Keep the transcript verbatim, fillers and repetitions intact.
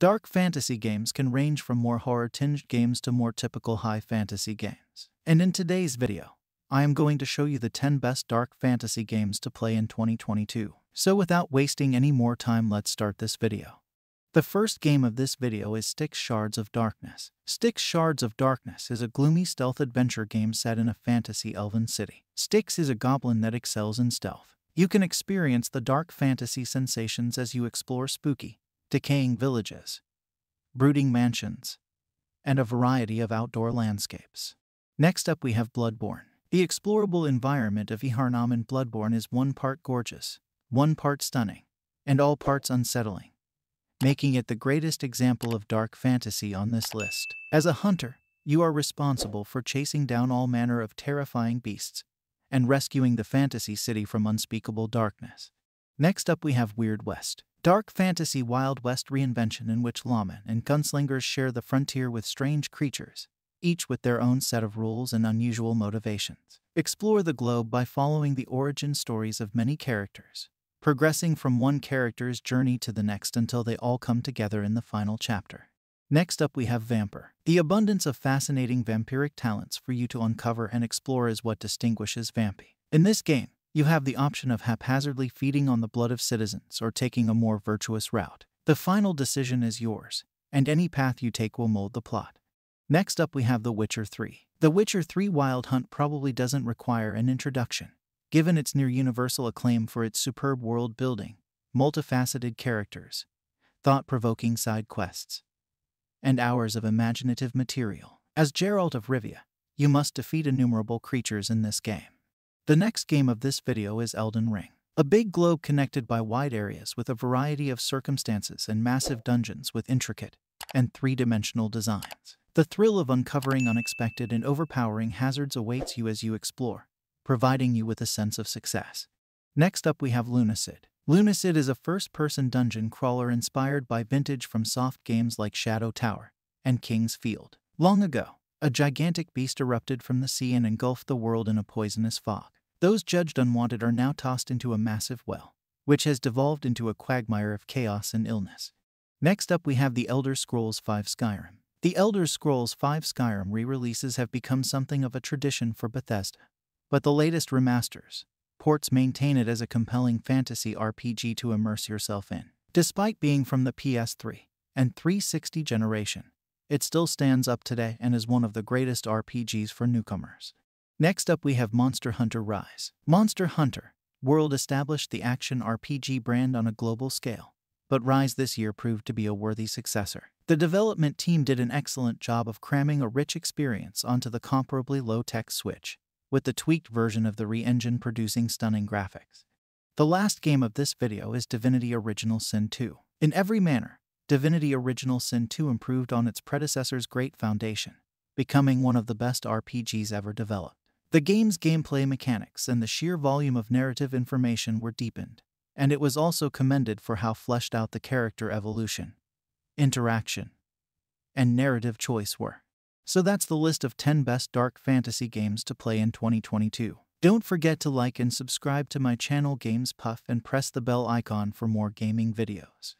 Dark fantasy games can range from more horror-tinged games to more typical high fantasy games. And in today's video, I am going to show you the ten best dark fantasy games to play in twenty twenty-two. So without wasting any more time, let's start this video. The first game of this video is Styx Shards of Darkness. Styx Shards of Darkness is a gloomy stealth adventure game set in a fantasy elven city. Styx is a goblin that excels in stealth. You can experience the dark fantasy sensations as you explore spooky, decaying villages, brooding mansions, and a variety of outdoor landscapes. Next up we have Bloodborne. The explorable environment of Yharnam in Bloodborne is one part gorgeous, one part stunning, and all parts unsettling, making it the greatest example of dark fantasy on this list. As a hunter, you are responsible for chasing down all manner of terrifying beasts and rescuing the fantasy city from unspeakable darkness. Next up we have Weird West. Dark fantasy Wild West reinvention in which lawmen and gunslingers share the frontier with strange creatures, each with their own set of rules and unusual motivations. Explore the globe by following the origin stories of many characters, progressing from one character's journey to the next until they all come together in the final chapter. Next up we have Vampyr. The abundance of fascinating vampiric talents for you to uncover and explore is what distinguishes Vampyr. In this game, you have the option of haphazardly feeding on the blood of citizens or taking a more virtuous route. The final decision is yours, and any path you take will mold the plot. Next up we have The Witcher three. The Witcher three Wild Hunt probably doesn't require an introduction, given its near-universal acclaim for its superb world-building, multifaceted characters, thought-provoking side quests, and hours of imaginative material. As Geralt of Rivia, you must defeat innumerable creatures in this game. The next game of this video is Elden Ring. A big globe connected by wide areas with a variety of circumstances and massive dungeons with intricate and three-dimensional designs. The thrill of uncovering unexpected and overpowering hazards awaits you as you explore, providing you with a sense of success. Next up we have Lunacid. Lunacid is a first-person dungeon crawler inspired by vintage from soft games like Shadow Tower and King's Field. Long ago, a gigantic beast erupted from the sea and engulfed the world in a poisonous fog. Those judged unwanted are now tossed into a massive well, which has devolved into a quagmire of chaos and illness. Next up we have The Elder Scrolls V Skyrim. The Elder Scrolls V Skyrim re-releases have become something of a tradition for Bethesda, but the latest remasters, ports maintain it as a compelling fantasy R P G to immerse yourself in. Despite being from the P S three and three sixty generation, it still stands up today and is one of the greatest R P Gs for newcomers. Next up we have Monster Hunter Rise. Monster Hunter World established the action R P G brand on a global scale, but Rise this year proved to be a worthy successor. The development team did an excellent job of cramming a rich experience onto the comparably low-tech Switch, with the tweaked version of the re-engine producing stunning graphics. The last game of this video is Divinity Original Sin two. In every manner, Divinity Original Sin two improved on its predecessor's great foundation, becoming one of the best R P Gs ever developed. The game's gameplay mechanics and the sheer volume of narrative information were deepened, and it was also commended for how fleshed out the character evolution, interaction, and narrative choice were. So that's the list of ten best dark fantasy games to play in twenty twenty-two. Don't forget to like and subscribe to my channel GamesPuff and press the bell icon for more gaming videos.